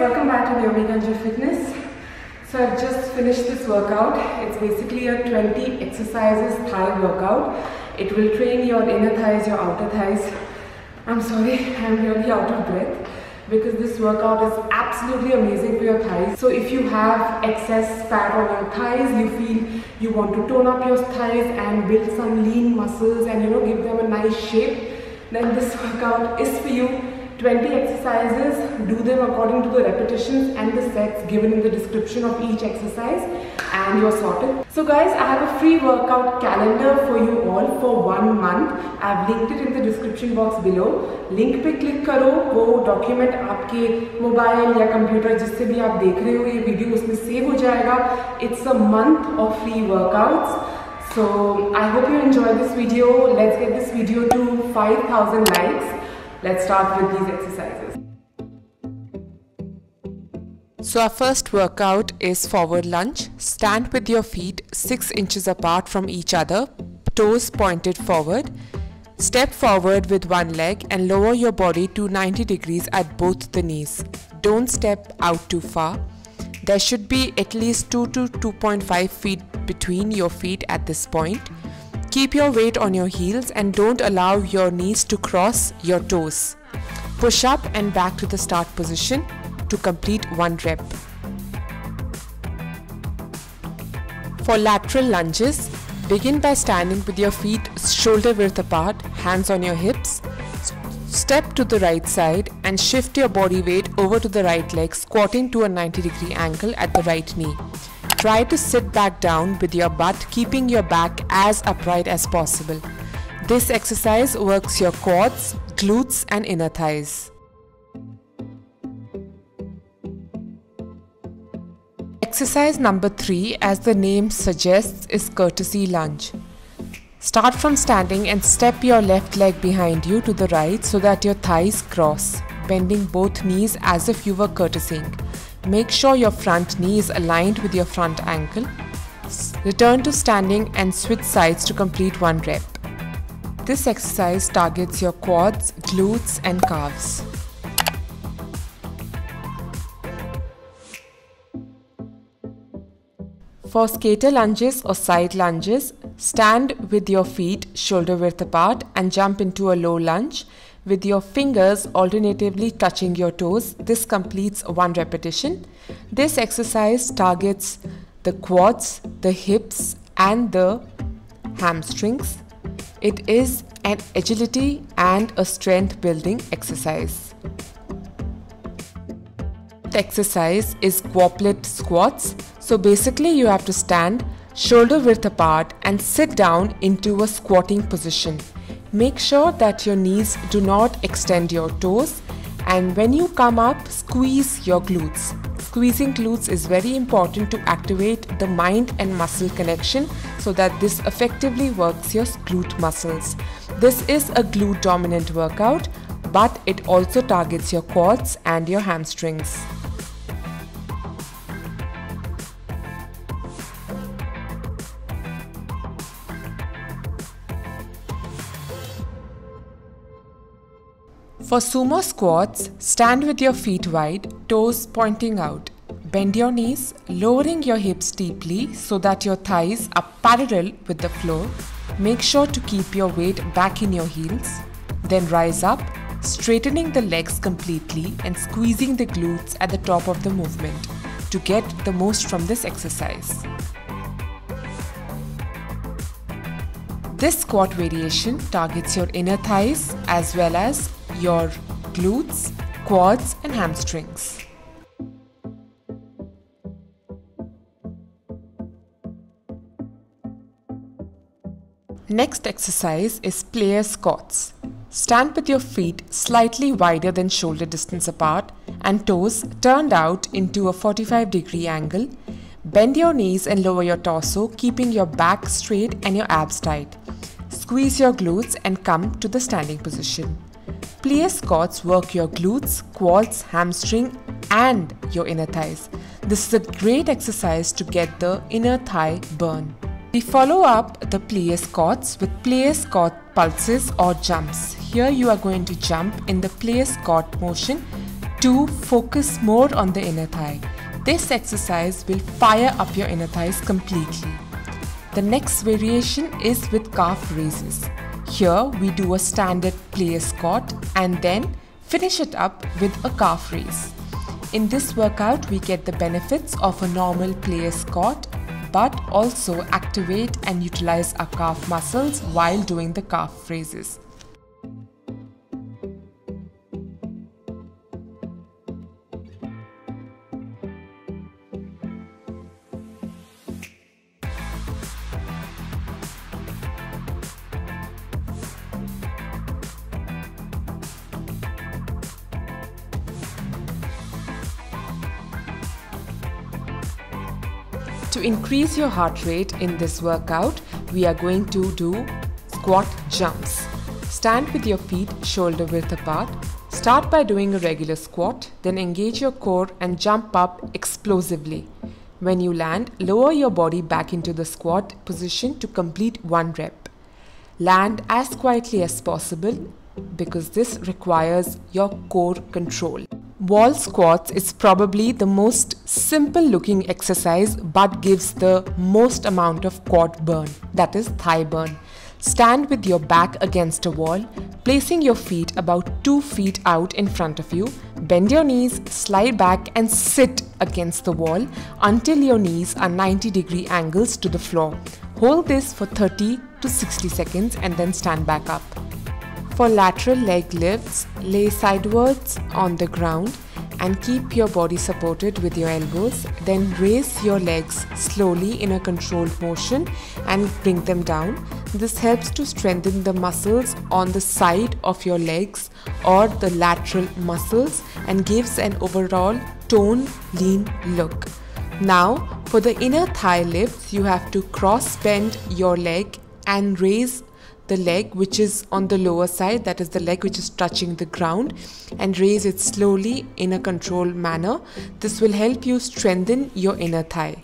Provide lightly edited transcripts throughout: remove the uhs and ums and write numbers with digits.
welcome back to Naomi Ganzu Fitness. So I've just finished this workout. It's basically a 20 exercises thigh workout. It will train your inner thighs, your outer thighs. I'm sorry, I'm really out of breath because this workout is absolutely amazing for your thighs. So if you have excess fat on your thighs, you feel you want to tone up your thighs and build some lean muscles and give them a nice shape, then this workout is for you. 20 exercises, do them according to the repetitions and the sets given in the description of each exercise, and you're sorted. So guys, I have a free workout calendar for you all for 1 month. I've linked it in the description box below. Link पे click करो, वो document आपके mobile या computer जिससे भी आप देख रहे हो ये video उसमें save हो जाएगा. It's a month of free workouts. So I hope you enjoyed this video. Let's get this video to 5,000 likes. Let's start with these exercises. So our first workout is forward lunge. Stand with your feet 6 inches apart from each other, toes pointed forward. Step forward with one leg and lower your body to 90 degrees at both the knees. Don't step out too far. There should be at least 2 to 2.5 feet between your feet at this point. Keep your weight on your heels and don't allow your knees to cross your toes. Push up and back to the start position to complete one rep. For lateral lunges, begin by standing with your feet shoulder width apart, hands on your hips. Step to the right side and shift your body weight over to the right leg, squatting to a 90-degree angle at the right knee. Try to sit back down with your butt, keeping your back as upright as possible. This exercise works your quads, glutes and inner thighs. Exercise number 3, as the name suggests, is courtesy lunge. Start from standing and step your left leg behind you to the right so that your thighs cross, bending both knees as if you were curtsying. Make sure your front knee is aligned with your front ankle. Return to standing and switch sides to complete one rep. This exercise targets your quads, glutes and calves. For skater lunges or side lunges, stand with your feet shoulder width apart and jump into a low lunge with your fingers alternatively touching your toes. This completes one repetition. This exercise targets the quads, the hips and the hamstrings. It is an agility and a strength building exercise. The exercise is goblet squats. So basically you have to stand shoulder width apart and sit down into a squatting position. Make sure that your knees do not extend your toes, and when you come up, squeeze your glutes. Squeezing glutes is very important to activate the mind and muscle connection so that this effectively works your glute muscles. This is a glute dominant workout, but it also targets your quads and your hamstrings. For sumo squats, stand with your feet wide, toes pointing out. Bend your knees, lowering your hips deeply so that your thighs are parallel with the floor. Make sure to keep your weight back in your heels. Then rise up, straightening the legs completely and squeezing the glutes at the top of the movement to get the most from this exercise. This squat variation targets your inner thighs as well as your glutes, quads and hamstrings. Next exercise is player squats. Stand with your feet slightly wider than shoulder distance apart and toes turned out into a 45-degree angle. Bend your knees and lower your torso, keeping your back straight and your abs tight. Squeeze your glutes and come to the standing position. Plié squats work your glutes, quads, hamstring and your inner thighs. This is a great exercise to get the inner thigh burn. We follow up the plié squats with plié squat pulses or jumps. Here you are going to jump in the plié squat motion 2. Focus more on the inner thigh. This exercise will fire up your inner thighs completely. The next variation is with calf raises. Here we do a standard player squat and then finish it up with a calf raise. In this workout, we get the benefits of a normal player squat but also activate and utilize our calf muscles while doing the calf raises. To increase your heart rate in this workout, we are going to do squat jumps. Stand with your feet shoulder width apart. Start by doing a regular squat, then engage your core and jump up explosively. When you land, lower your body back into the squat position to complete one rep. Land as quietly as possible because this requires your core control. Wall squats is probably the most simple looking exercise but gives the most amount of quad burn, that is thigh burn. Stand with your back against a wall, placing your feet about 2 feet out in front of you. Bend your knees, slide back and sit against the wall until your knees are 90-degree angles to the floor. Hold this for 30 to 60 seconds and then stand back up. For lateral leg lifts, lay sidewards on the ground and keep your body supported with your elbows. Then raise your legs slowly in a controlled motion and bring them down. This helps to strengthen the muscles on the side of your legs or the lateral muscles and gives an overall toned, lean look. Now, for the inner thigh lifts, you have to cross bend your leg and raise the leg which is on the lower side, that is the leg which is touching the ground, and raise it slowly in a controlled manner. This will help you strengthen your inner thigh.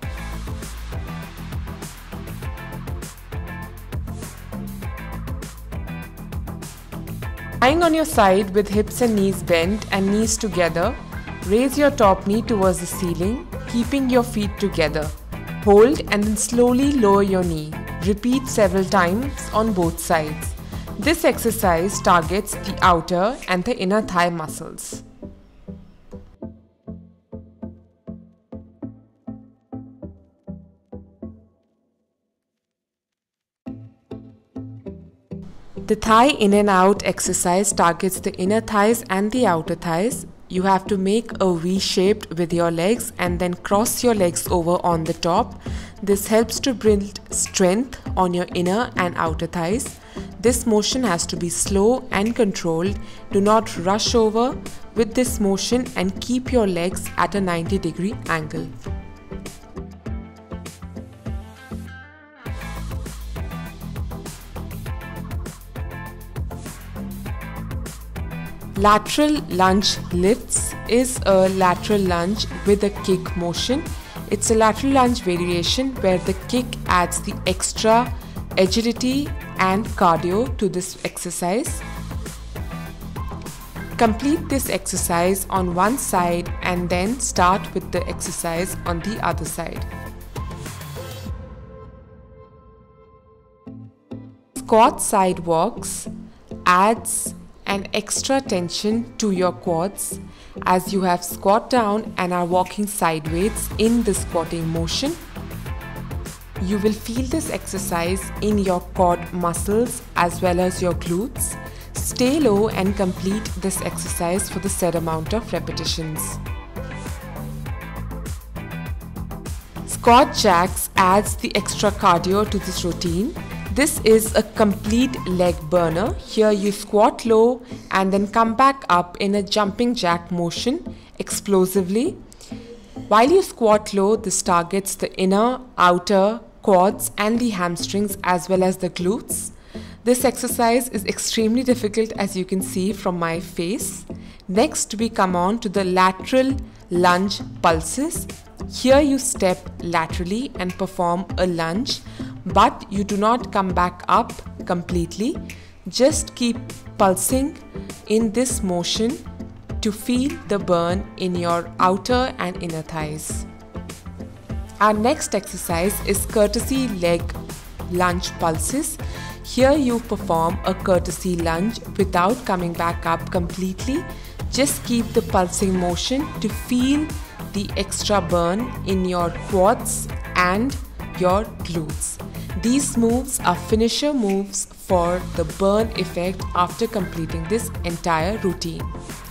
Lying on your side with hips and knees bent and knees together, raise your top knee towards the ceiling, keeping your feet together. Hold and then slowly lower your knee. Repeat several times on both sides. This exercise targets the outer and the inner thigh muscles. The thigh in and out exercise targets the inner thighs and the outer thighs. You have to make a V-shaped with your legs and then cross your legs over on the top. This helps to build strength on your inner and outer thighs. This motion has to be slow and controlled. Do not rush over with this motion and keep your legs at a 90-degree angle. Lateral lunge lifts is a lateral lunge with a kick motion. It's a lateral lunge variation where the kick adds the extra agility and cardio to this exercise. Complete this exercise on one side and then start with the exercise on the other side. Squat side walks adds an extra tension to your quads as you have squat down and are walking sideways in the squatting motion. You will feel this exercise in your quad muscles as well as your glutes. Stay low and complete this exercise for the said amount of repetitions. Squat jacks adds the extra cardio to this routine. This is a complete leg burner. Here you squat low and then come back up in a jumping jack motion explosively. While you squat low, this targets the inner, outer, quads and the hamstrings as well as the glutes. This exercise is extremely difficult as you can see from my face. Next we come on to the lateral lunge pulses. Here you step laterally and perform a lunge. But you do not come back up completely. Just keep pulsing in this motion to feel the burn in your outer and inner thighs. Our next exercise is courtesy leg lunge pulses. Here you perform a courtesy lunge without coming back up completely. Just keep the pulsing motion to feel the extra burn in your quads and your glutes. These moves are finisher moves for the burn effect after completing this entire routine.